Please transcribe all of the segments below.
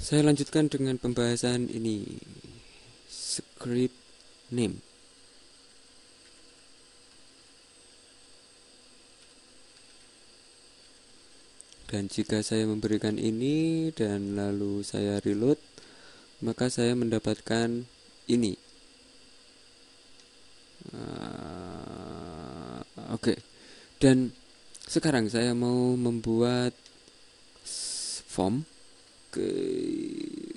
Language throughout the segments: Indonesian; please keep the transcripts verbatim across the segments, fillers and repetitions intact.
Saya lanjutkan dengan pembahasan ini, script name. Dan jika saya memberikan ini dan lalu saya reload, maka saya mendapatkan ini. Uh, Oke, okay. Dan sekarang saya mau membuat form. Oke,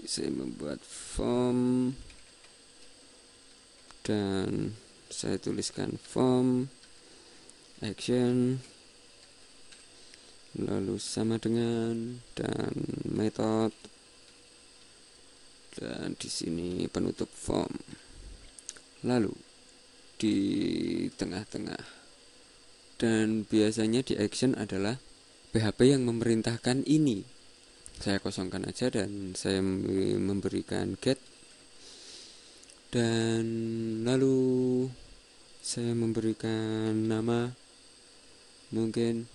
saya membuat form dan saya tuliskan form action, lalu sama dengan dan method, dan di sini penutup form, lalu di tengah-tengah, dan biasanya di action adalah P H P yang memerintahkan ini. Saya kosongkan aja dan saya memberikan get, dan lalu saya memberikan nama mungkin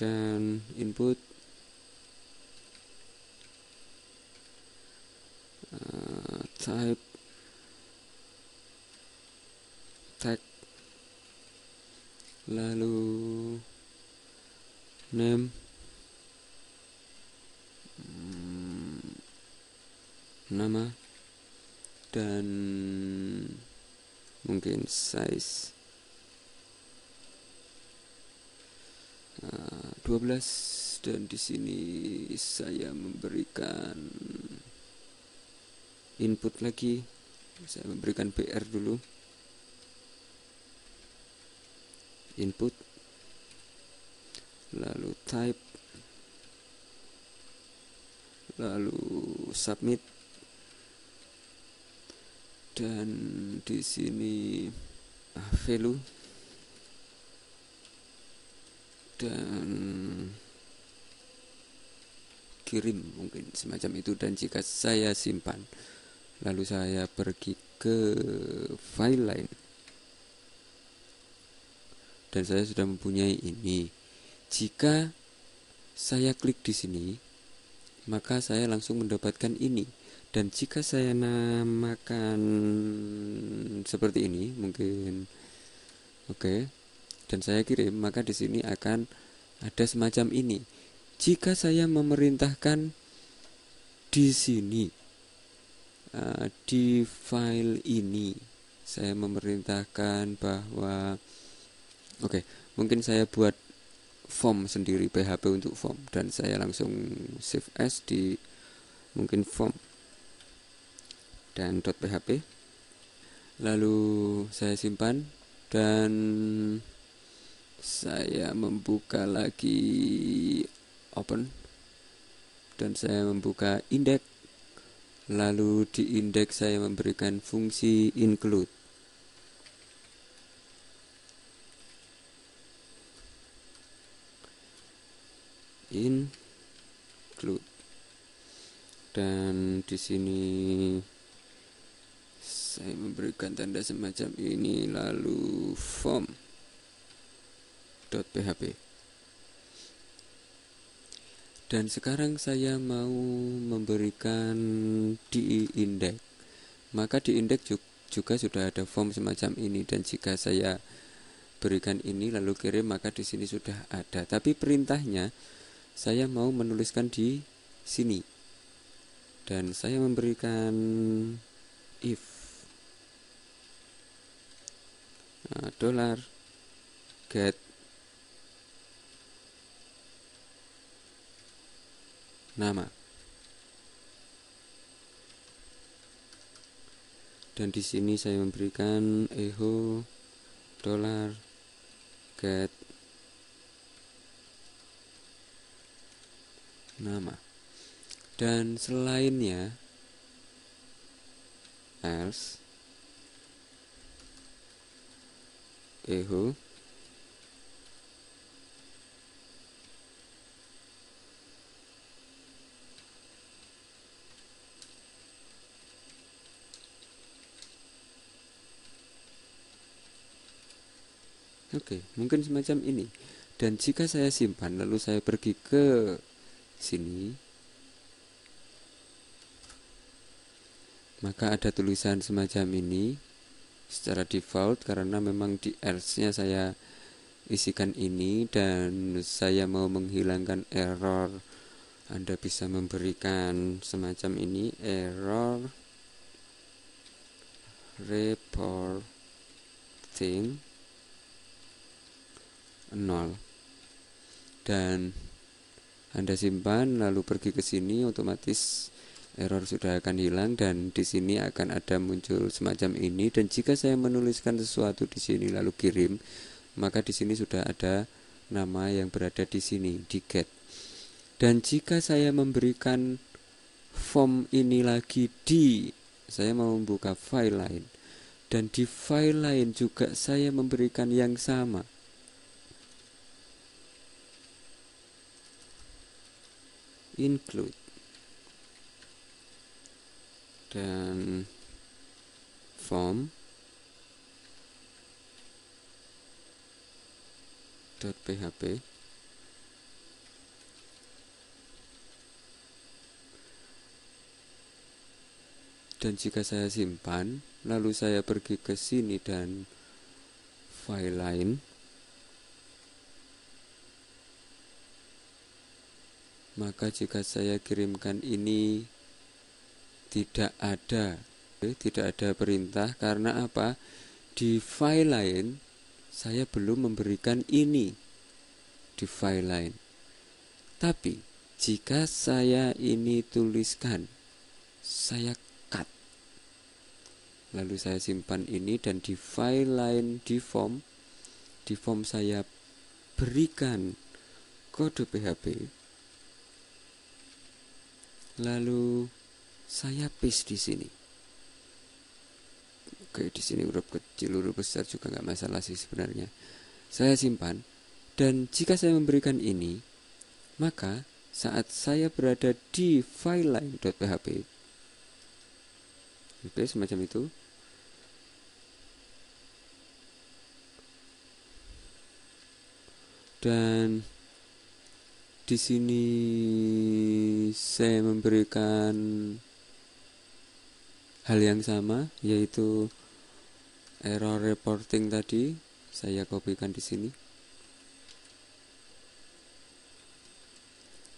dan input, uh, type, tag, lalu name, nama, dan mungkin size dua belas, dan di sini saya memberikan input lagi, saya memberikan B R dulu, input, lalu type, lalu submit, dan di sini value, dan kirim mungkin semacam itu. Dan jika saya simpan, lalu saya pergi ke file lain, dan saya sudah mempunyai ini. Jika saya klik di sini, maka saya langsung mendapatkan ini. Dan jika saya namakan seperti ini mungkin, oke, okay, dan saya kirim, maka di sini akan ada semacam ini. Jika saya memerintahkan di sini, uh, di file ini saya memerintahkan bahwa oke, okay, mungkin saya buat form sendiri, P H P untuk form, dan saya langsung save as di mungkin form dan .php, lalu saya simpan dan saya membuka lagi open, dan saya membuka indeks, lalu di indeks saya memberikan fungsi include. Include, dan di sini saya memberikan tanda semacam ini, lalu form.php. Dan sekarang saya mau memberikan di indeks, maka di indeks juga sudah ada form semacam ini, dan jika saya berikan ini lalu kirim, maka di sini sudah ada, tapi perintahnya saya mau menuliskan di sini, dan saya memberikan if nah, dollar get nama, dan di sini saya memberikan echo dollar get nama, dan selainnya else echo oke, mungkin semacam ini. Dan jika saya simpan lalu saya pergi ke sini, maka ada tulisan semacam ini secara default karena memang di else-nya saya isikan ini dan saya mau menghilangkan error. Anda bisa memberikan semacam ini, error reporting nol, dan Anda simpan lalu pergi ke sini, otomatis error sudah akan hilang. Dan di sini akan ada muncul semacam ini, dan jika saya menuliskan sesuatu di sini lalu kirim, maka di sini sudah ada nama yang berada di sini di get. Dan jika saya memberikan form ini lagi di, saya mau membuka file lain, dan di file lain juga saya memberikan yang sama. Include, dan form .php, dan jika saya simpan lalu saya pergi ke sini dan file lain, maka jika saya kirimkan ini tidak ada, tidak ada perintah. Karena apa? Di file lain saya belum memberikan ini di file lain. Tapi jika saya ini tuliskan, saya cut, lalu saya simpan ini, dan di file lain di form, di form saya berikan kode P H P, lalu saya paste di sini. Oke, di sini huruf kecil, huruf besar juga nggak masalah sih sebenarnya. Saya simpan, dan jika saya memberikan ini, maka saat saya berada di file lain.php, oke, semacam itu, dan di sini saya memberikan hal yang sama, yaitu error reporting tadi. Saya kopikan di sini,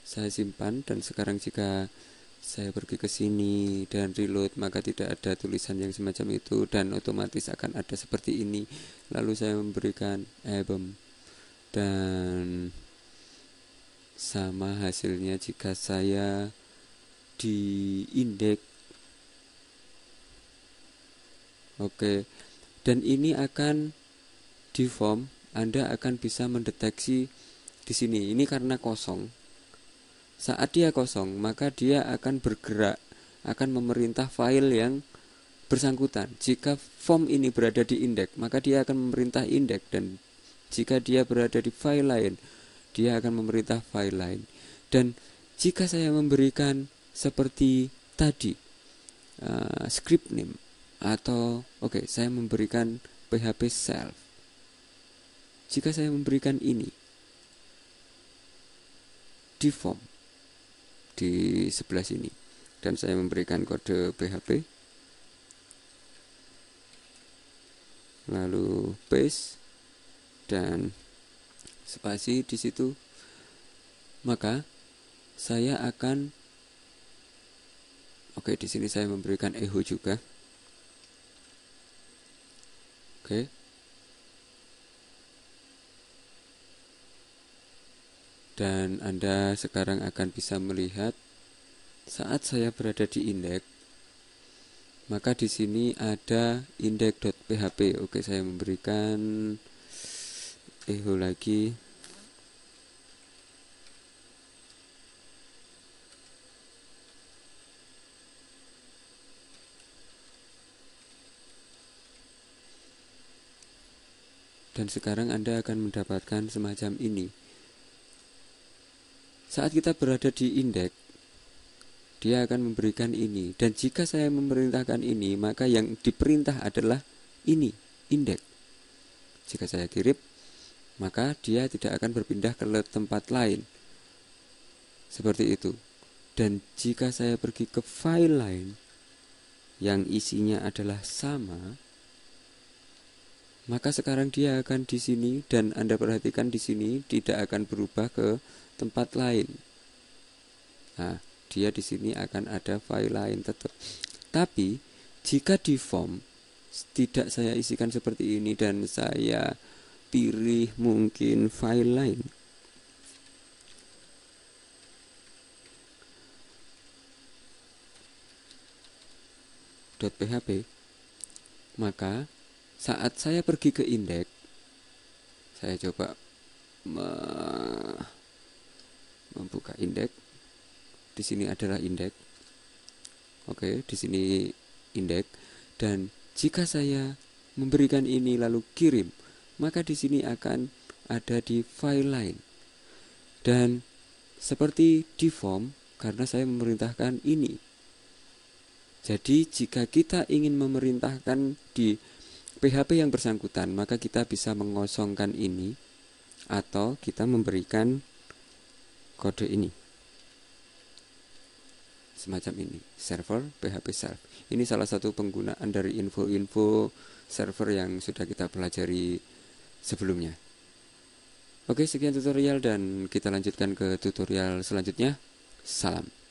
saya simpan, dan sekarang jika saya pergi ke sini dan reload, maka tidak ada tulisan yang semacam itu, dan otomatis akan ada seperti ini. Lalu saya memberikan album, dan sama hasilnya jika saya di indeks. Oke, dan ini akan di form, Anda akan bisa mendeteksi di sini ini karena kosong. Saat dia kosong, maka dia akan bergerak, akan memerintah file yang bersangkutan. Jika form ini berada di indeks, maka dia akan memerintah indeks, dan jika dia berada di file lain, dia akan memerintah file lain. Dan jika saya memberikan seperti tadi uh, script name, atau oke okay, saya memberikan P H P self, jika saya memberikan ini di form di sebelah sini, dan saya memberikan kode P H P lalu paste dan spasi di situ, maka saya akan oke okay, di sini saya memberikan echo juga. Oke okay. Dan Anda sekarang akan bisa melihat saat saya berada di indeks, maka di sini ada index.php. Oke okay, saya memberikan echo lagi, dan sekarang Anda akan mendapatkan semacam ini. Saat kita berada di indeks, dia akan memberikan ini, dan jika saya memerintahkan ini, maka yang diperintah adalah ini, indeks. Jika saya kirim, maka dia tidak akan berpindah ke tempat lain. Seperti itu. Dan jika saya pergi ke file lain yang isinya adalah sama, maka sekarang dia akan di sini, dan Anda perhatikan di sini tidak akan berubah ke tempat lain. Nah, dia di sini akan ada file lain tetap. Tapi jika di form tidak saya isikan seperti ini dan saya pilih mungkin file lain, .php, maka saat saya pergi ke indeks, saya coba membuka indeks. Di sini adalah indeks. Oke, di sini indeks. Dan jika saya memberikan ini lalu kirim, maka di sini akan ada di file lain. Dan seperti di form, karena saya memerintahkan ini. Jadi jika kita ingin memerintahkan di P H P yang bersangkutan, maka kita bisa mengosongkan ini atau kita memberikan kode ini semacam ini, server P H P serve. Ini salah satu penggunaan dari info-info server yang sudah kita pelajari sebelumnya. Oke, sekian tutorial dan kita lanjutkan ke tutorial selanjutnya. Salam.